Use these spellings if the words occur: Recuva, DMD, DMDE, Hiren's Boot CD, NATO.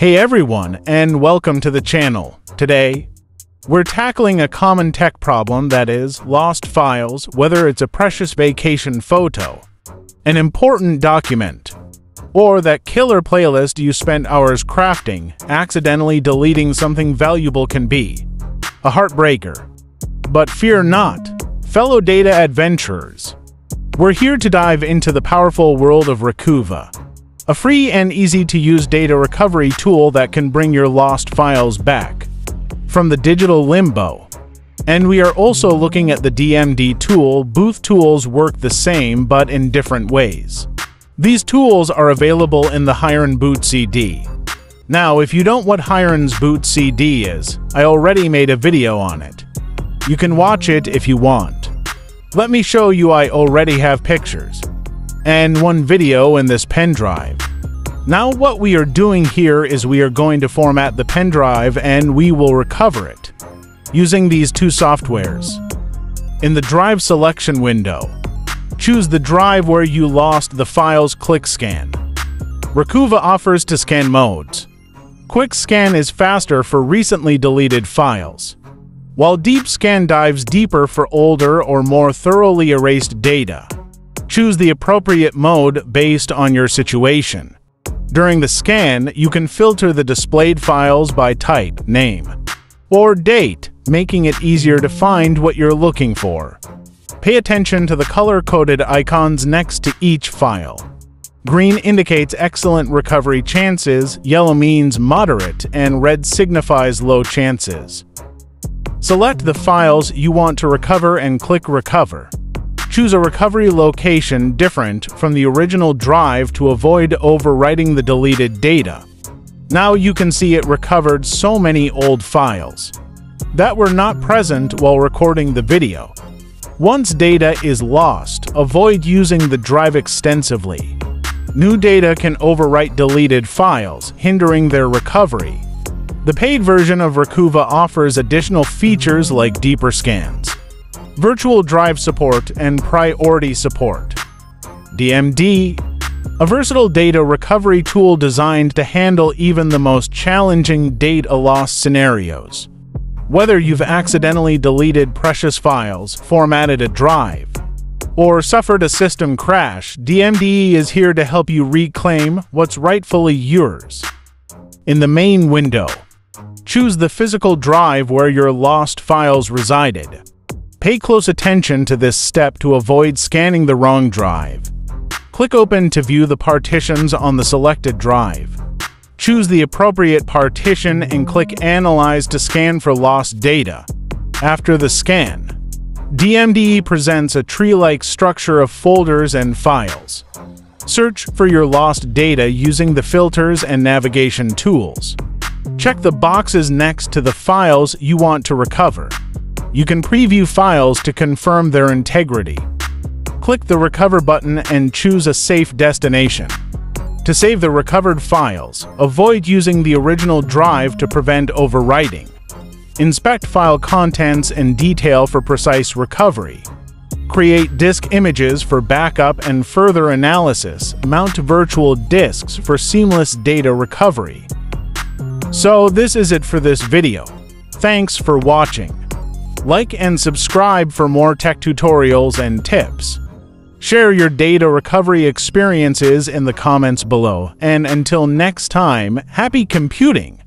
Hey everyone, and welcome to the channel. Today, we're tackling a common tech problem that is lost files, whether it's a precious vacation photo, an important document, or that killer playlist you spent hours crafting. Accidentally deleting something valuable can be a heartbreaker. But fear not, fellow data adventurers. We're here to dive into the powerful world of Recuva, a free and easy-to-use data recovery tool that can bring your lost files back from the digital limbo. And we are also looking at the DMD tool. Both tools work the same but in different ways. These tools are available in the Hiren's Boot CD. Now, if you don't know what Hiren's Boot CD is, I already made a video on it. You can watch it if you want. Let me show you. I already have pictures and one video in this pen drive. Now what we are doing here is we are going to format the pen drive and we will recover it using these two softwares. In the drive selection window, choose the drive where you lost the files, click scan. Recuva offers two scan modes. Quick scan is faster for recently deleted files, while deep scan dives deeper for older or more thoroughly erased data. Choose the appropriate mode based on your situation. During the scan, you can filter the displayed files by type, name, or date, making it easier to find what you're looking for. Pay attention to the color-coded icons next to each file. Green indicates excellent recovery chances, yellow means moderate, and red signifies low chances. Select the files you want to recover and click Recover. Choose a recovery location different from the original drive to avoid overwriting the deleted data. Now you can see it recovered so many old files that were not present while recording the video. Once data is lost, avoid using the drive extensively. New data can overwrite deleted files, hindering their recovery. The paid version of Recuva offers additional features like deeper scans, virtual drive support, and priority support. DMD, a versatile data recovery tool designed to handle even the most challenging data loss scenarios. Whether you've accidentally deleted precious files, formatted a drive, or suffered a system crash, DMDE is here to help you reclaim what's rightfully yours. In the main window, choose the physical drive where your lost files resided. Pay close attention to this step to avoid scanning the wrong drive. Click Open to view the partitions on the selected drive. Choose the appropriate partition and click Analyze to scan for lost data. After the scan, DMDE presents a tree-like structure of folders and files. Search for your lost data using the filters and navigation tools. Check the boxes next to the files you want to recover. You can preview files to confirm their integrity. Click the Recover button and choose a safe destination. To save the recovered files, avoid using the original drive to prevent overwriting. Inspect file contents in detail for precise recovery. Create disk images for backup and further analysis. Mount virtual disks for seamless data recovery. So this is it for this video. Thanks for watching. Like and subscribe for more tech tutorials and tips. Share your data recovery experiences in the comments below, and until next time, happy computing!